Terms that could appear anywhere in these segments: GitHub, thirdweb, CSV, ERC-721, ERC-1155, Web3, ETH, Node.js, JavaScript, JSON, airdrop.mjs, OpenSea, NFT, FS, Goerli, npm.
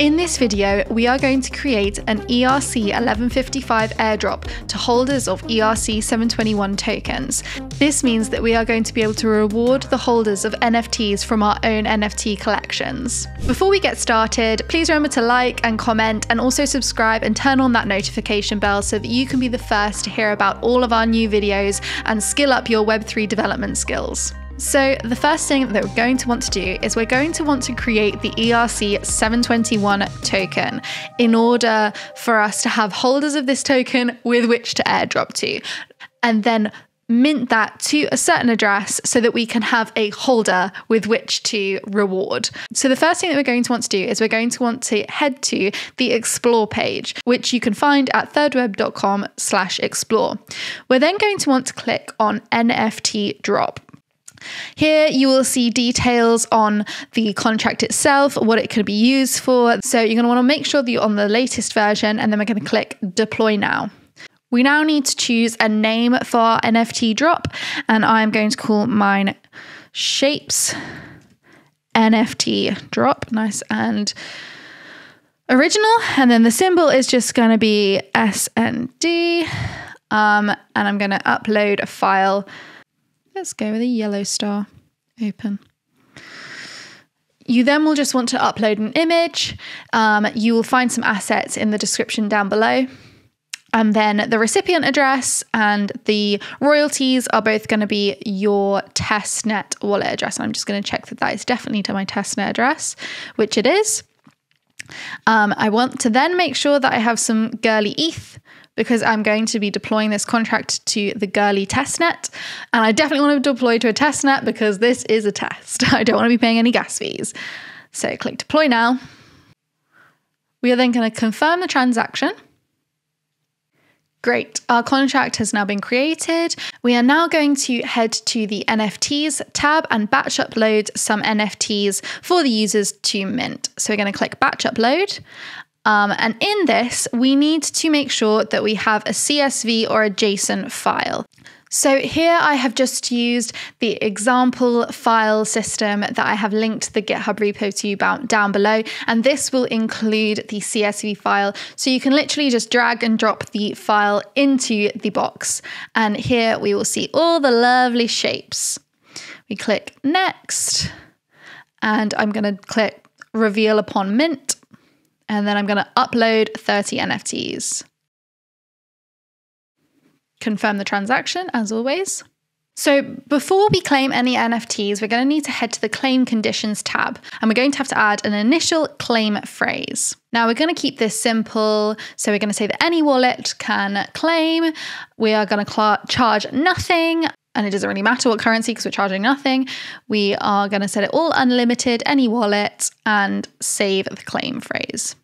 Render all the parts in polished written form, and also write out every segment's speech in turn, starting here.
In this video, we are going to create an ERC-1155 airdrop to holders of ERC-721 tokens. This means that we are going to be able to reward the holders of NFTs from our own NFT collections. Before we get started, please remember to like and comment and also subscribe and turn on that notification bell so that you can be the first to hear about all of our new videos and skill up your Web3 development skills. So the first thing that we're going to want to do is we're going to want to create the ERC-721 token in order for us to have holders of this token with which to airdrop to, and then mint that to a certain address so that we can have a holder with which to reward. So the first thing that we're going to want to do is we're going to want to head to the explore page, which you can find at thirdweb.com/explore. We're then going to want to click on NFT drop. Here you will see details on the contract itself, what it could be used for. So you're going to want to make sure that you're on the latest version, and then we're going to click deploy now. We now need to choose a name for our NFT drop, and I'm going to call mine Shapes NFT drop, nice and original. And then the symbol is just going to be SND, and I'm going to upload a file. Let's go with a yellow star, open. You then will just want to upload an image. You will find some assets in the description down below. And then the recipient address and the royalties are both going to be your testnet wallet address. And I'm just going to check that that is definitely to my testnet address, which it is. I want to then make sure that I have some Goerli ETH, because I'm going to be deploying this contract to the Goerli testnet. And I definitely want to deploy to a testnet because this is a test. I don't want to be paying any gas fees. So click deploy now. We are then going to confirm the transaction. Great, our contract has now been created. We are now going to head to the NFTs tab and batch upload some NFTs for the users to mint. So we're going to click batch upload. And in this, we need to make sure that we have a CSV or a JSON file. So here I have just used the example file system that I have linked the GitHub repo to down below, and this will include the CSV file. So you can literally just drag and drop the file into the box. And here we will see all the lovely shapes. We click next, and I'm going to click reveal upon mint. And then I'm going to upload 30 NFTs. Confirm the transaction as always. So before we claim any NFTs, we're going to need to head to the claim conditions tab, and we're going to have to add an initial claim phrase. Now we're going to keep this simple. So we're going to say that any wallet can claim. We are going to charge nothing, and it doesn't really matter what currency because we're charging nothing. We are going to set it all unlimited, any wallet, and save the claim phrase.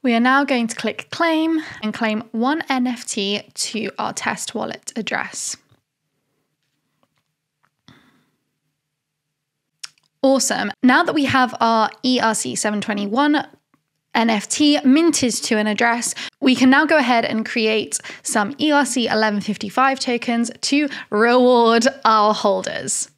We are now going to click claim and claim one NFT to our test wallet address. Awesome. Now that we have our ERC-721 NFT minted to an address, we can now go ahead and create some ERC-1155 tokens to reward our holders.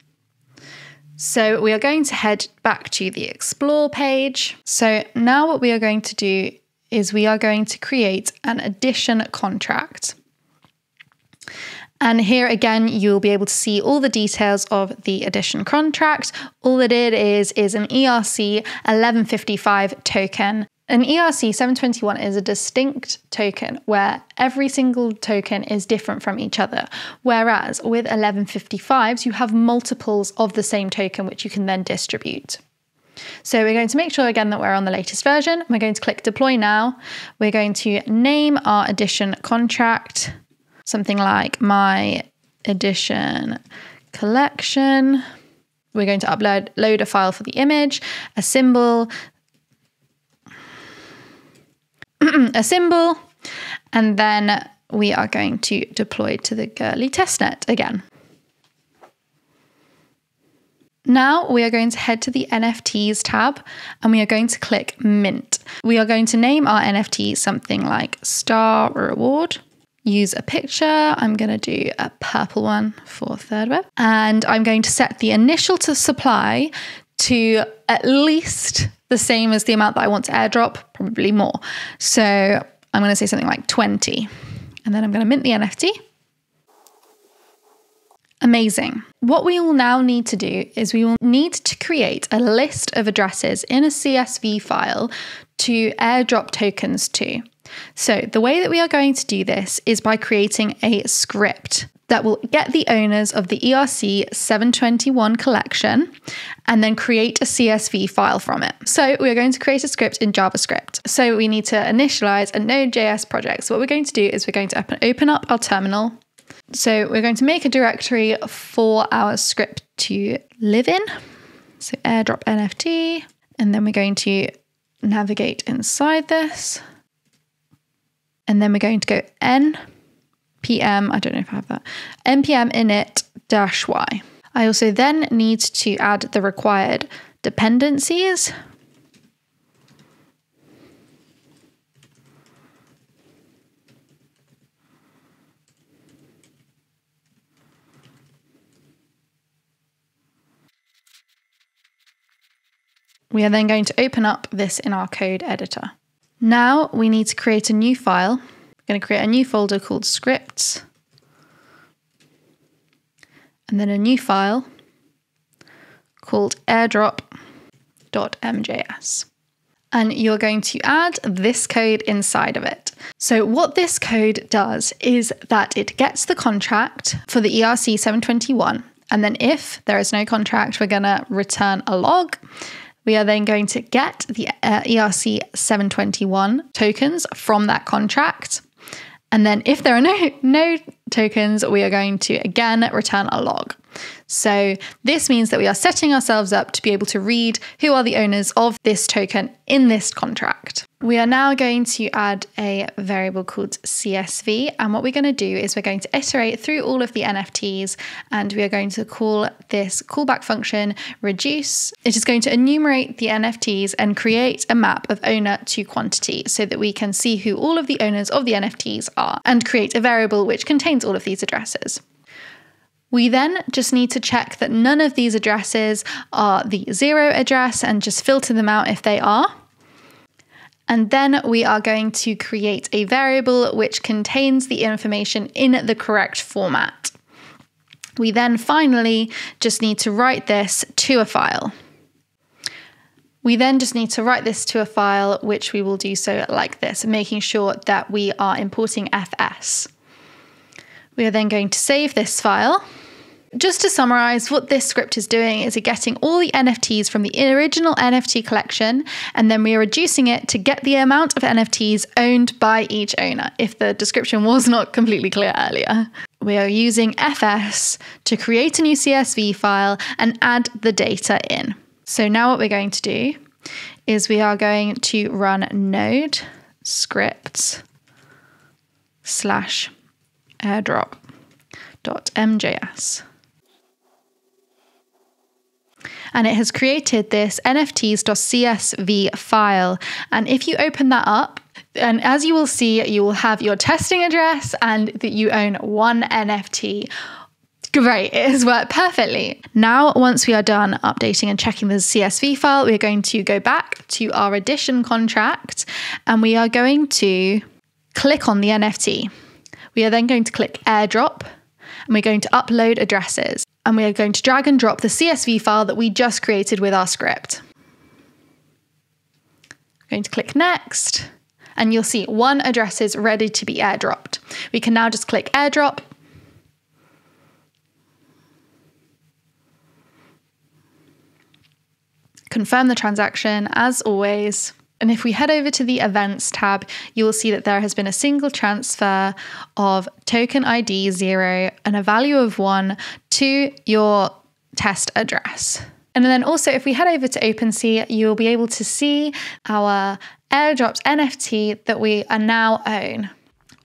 So we are going to head back to the explore page. So now what we are going to do is we are going to create an addition contract. And here again, you'll be able to see all the details of the addition contract. All it is an ERC-1155 token. An ERC-721 is a distinct token where every single token is different from each other. Whereas with 1155s, you have multiples of the same token, which you can then distribute. So we're going to make sure again that we're on the latest version. We're going to click deploy now. We're going to name our addition contract something like my addition collection. We're going to upload a file for the image, a symbol, and then we are going to deploy to the Goerli testnet again. Now we are going to head to the NFTs tab, and we are going to click mint. We are going to name our NFT something like Star Reward. use a picture. I'm going to do a purple one for thirdweb, and I'm going to set the initial to supply to at least the same as the amount that I want to airdrop, probably more. So I'm going to say something like 20, and then I'm going to mint the NFT. Amazing. What we will now need to do is we will need to create a list of addresses in a CSV file to airdrop tokens to. So the way that we are going to do this is by creating a script that will get the owners of the ERC-721 collection and then create a CSV file from it. So we are going to create a script in JavaScript. So we need to initialize a Node.js project. So what we're going to do is we're going to open up our terminal. So we're going to make a directory for our script to live in. So airdrop NFT, and then we're going to navigate inside this. And then we're going to go npm, I don't know if I have that, npm init-y. I also then need to add the required dependencies. We are then going to open up this in our code editor. Now we need to create a new file. We're going to create a new folder called scripts, and then a new file called airdrop.mjs. And you're going to add this code inside of it. So what this code does is that it gets the contract for the ERC-721. And then if there is no contract, we're going to return a log. We are then going to get the ERC-721 tokens from that contract. And then if there are no tokens, we are going to again return a log. So this means that we are setting ourselves up to be able to read who are the owners of this token in this contract. We are now going to add a variable called CSV. And what we're going to do is we're going to iterate through all of the NFTs, and we are going to call this callback function reduce. It is going to enumerate the NFTs and create a map of owner to quantity so that we can see who all of the owners of the NFTs are, and create a variable which contains all of these addresses. We then just need to check that none of these addresses are the zero address and just filter them out if they are. And then we are going to create a variable which contains the information in the correct format. We then finally just need to write this to a file. which we will do so like this, making sure that we are importing FS. We are then going to save this file. Just to summarize, what this script is doing is getting all the NFTs from the original NFT collection, and then we are reducing it to get the amount of NFTs owned by each owner, if the description was not completely clear earlier. We are using FS to create a new CSV file and add the data in. So now what we're going to do is we are going to run node scripts slash airdrop.mjs. And it has created this nfts.csv file. And if you open that up, and as you will see, you will have your testing address and that you own one NFT. Great, it has worked perfectly. Now, once we are done updating and checking the CSV file, we're going to go back to our addition contract, and we are going to click on the NFT. We are then going to click airdrop, and we're going to upload addresses, and we are going to drag and drop the CSV file that we just created with our script. We're going to click next, and you'll see one address is ready to be airdropped. We can now just click airdrop. Confirm the transaction as always. And if we head over to the events tab, you will see that there has been a single transfer of token ID 0 and a value of 1 to your test address. And then also, if we head over to OpenSea, you'll be able to see our airdropped NFT that we are now own.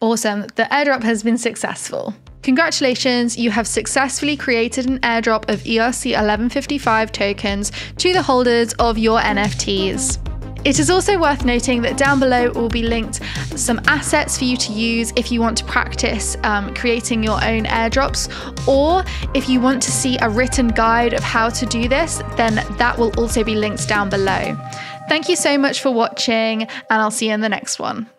Awesome, the airdrop has been successful. Congratulations, you have successfully created an airdrop of ERC-1155 tokens to the holders of your NFTs. It is also worth noting that down below will be linked some assets for you to use if you want to practice creating your own airdrops, or if you want to see a written guide of how to do this, then that will also be linked down below. Thank you so much for watching, and I'll see you in the next one.